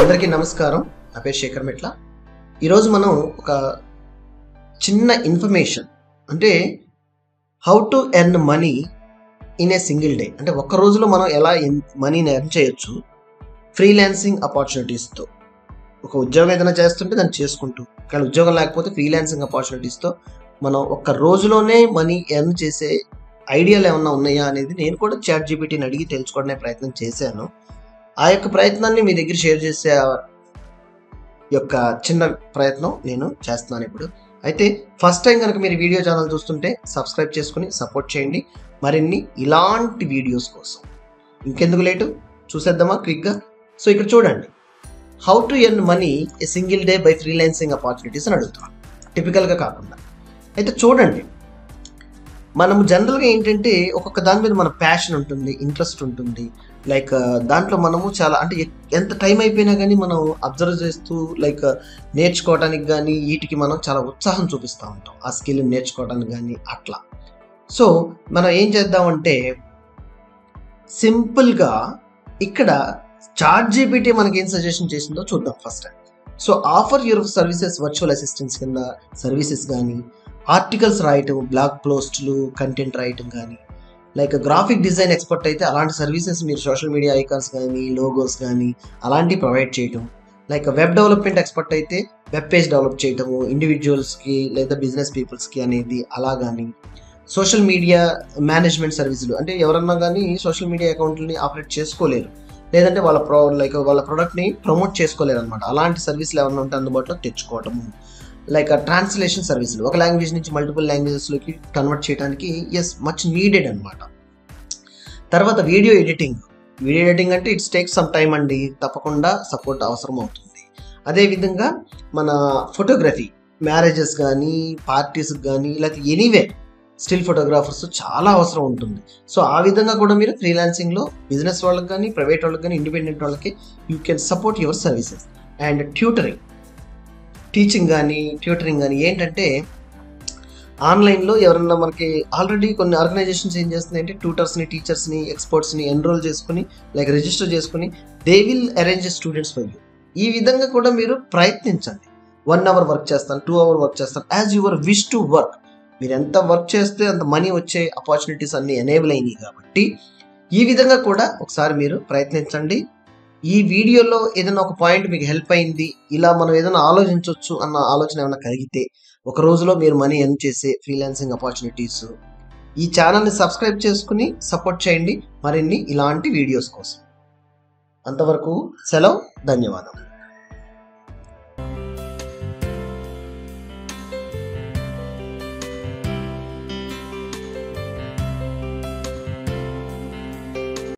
అందరికీ నమస్కారం. నా పేరు శేఖర్ మెట్ల. ఈరోజు మనం ఒక చిన్న ఇన్ఫర్మేషన్ అంటే how to earn money in a single day, అంటే ఒక్క రోజులో మనం ఎలా మనీని ఎర్న్ చేయొచ్చు ఫ్రీలాన్సింగ్ ఆపర్చునిటీస్తో. ఒక ఉద్యోగం ఏదైనా చేస్తుంటే దాన్ని చేసుకుంటూ, కానీ ఉద్యోగం లేకపోతే ఫ్రీలాన్సింగ్ ఆపర్చునిటీస్తో మనం ఒక్క రోజులోనే మనీ ఎర్న్ చేసే ఐడియాలు ఏమన్నా ఉన్నాయా అనేది నేను కూడా చాట్ జీపీటీని అడిగి తెలుసుకోవడానికి ప్రయత్నం చేశాను. ఆ యొక్క ప్రయత్నాన్ని మీ దగ్గర షేర్ చేసే యొక్క చిన్న ప్రయత్నం నేను చేస్తున్నాను ఇప్పుడు. అయితే ఫస్ట్ టైం కనుక మీరు వీడియో ఛానల్ చూస్తుంటే సబ్స్క్రైబ్ చేసుకుని సపోర్ట్ చేయండి మరిన్ని ఇలాంటి వీడియోస్ కోసం. ఇంకెందుకు లేటు, చూసేద్దామా క్విక్గా. సో ఇక్కడ చూడండి, how to earn money a single day by freelancing opportunities అని అడుగుతున్నాను, టిపికల్గా కాకుండా. అయితే చూడండి, మనము జనరల్గా ఏంటంటే ఒక్కొక్క దాని మీద మన ప్యాషన్ ఉంటుంది, ఇంట్రెస్ట్ ఉంటుంది. లైక్ దాంట్లో మనము చాలా అంటే ఎంత టైం అయిపోయినా కానీ మనం అబ్జర్వ్ చేస్తూ లైక్ నేర్చుకోవడానికి కానీ వీటికి మనం చాలా ఉత్సాహం చూపిస్తూ ఉంటాం, ఆ స్కిల్ని నేర్చుకోవడానికి కానీ అట్లా. సో మనం ఏం చేద్దామంటే సింపుల్గా ఇక్కడ చాట్ జీపీటీ మనకి ఏం సజెషన్ చేసిందో చూద్దాం first. So offer your services virtual assistants కింద సర్వీసెస్ కానీ, ఆర్టికల్స్ రాయటం, బ్లాగ్ పోస్టులు, కంటెంట్ రాయటం కానీ, లైక్ గ్రాఫిక్ డిజైన్ ఎక్స్పర్ట్ అయితే అలాంటి సర్వీసెస్ మీరు సోషల్ మీడియా ఐకాన్స్ కానీ లోగోస్ కానీ అలాంటివి ప్రొవైడ్ చేయటం, లైక్ వెబ్ డెవలప్మెంట్ ఎక్స్పర్ట్ అయితే వెబ్ పేజ్ డెవలప్ చేయటము ఇండివిజువల్స్కి లేదా బిజినెస్ పీపుల్స్కి అనేది అలా కానీ, సోషల్ మీడియా మేనేజ్మెంట్ సర్వీసులు అంటే ఎవరన్నా కానీ సోషల్ మీడియా అకౌంట్ని ఆపరేట్ చేసుకోలేరు, లేదంటే వాళ్ళ వాళ్ళ ప్రోడక్ట్ని ప్రమోట్ చేసుకోలేరు అనమాట, అలాంటి సర్వీసులు ఏమన్నా ఉంటే అందుబాటులో తెచ్చుకోవటము, లైక్ ట్రాన్స్లేషన్ సర్వీసులు ఒక లాంగ్వేజ్ నుంచి మల్టిపుల్ లాంగ్వేజెస్లోకి కన్వర్ట్ చేయడానికి మచ్ నీడెడ్ అనమాట. తర్వాత వీడియో ఎడిటింగ్ అంటే ఇట్స్ టేక్ సమ్ టైం అండి, తప్పకుండా సపోర్ట్ అవసరం అవుతుంది. అదేవిధంగా మన ఫోటోగ్రఫీ, మ్యారేజెస్ కానీ పార్టీస్కి కానీ లేకపోతే ఎనీవే స్టిల్ ఫోటోగ్రాఫర్స్ చాలా అవసరం ఉంటుంది. సో ఆ విధంగా కూడా మీరు ఫ్రీలాన్సింగ్లో బిజినెస్ వాళ్ళకి కానీ, ప్రైవేట్ వాళ్ళకి కానీ, ఇండిపెండెంట్ వాళ్ళకి you can support your services. And tutoring కానీ ఏంటంటే ఆన్లైన్లో ఎవరన్నా మనకి ఆల్రెడీ కొన్ని ఆర్గనైజేషన్స్ ఏం చేస్తున్నాయి అంటే ట్యూటర్స్ని, టీచర్స్ని, ఎక్స్పర్ట్స్ని ఎన్రోల్ చేసుకుని లైక్ రిజిస్టర్ చేసుకుని they will arrange students for you. ఈ విధంగా కూడా మీరు ప్రయత్నించండి. 1 hour వర్క్ చేస్తాను, 2 hour వర్క్ చేస్తాను, as your wish to work. మీరు ఎంత వర్క్ చేస్తే అంత మనీ వచ్చే ఆపర్చునిటీస్ అన్నీ ఎనేబుల్ అయినాయి కాబట్టి ఈ విధంగా కూడా ఒకసారి మీరు ప్రయత్నించండి. ఈ వీడియోలో ఏదైనా ఒక పాయింట్ మీకు హెల్ప్ అయింది, ఇలా మనం ఏదైనా ఆలోచించవచ్చు అన్న ఆలోచన ఏమైనా కలిగితే ఒక రోజులో మీరు మనీ ఎర్న్ చేసే ఫ్రీలాన్సింగ్ ఆపర్చునిటీస్, ఈ ఛానల్ని సబ్స్క్రైబ్ చేసుకుని సపోర్ట్ చేయండి మరిన్ని ఇలాంటి వీడియోస్ కోసం. అంతవరకు సెలవు, ధన్యవాదాలు.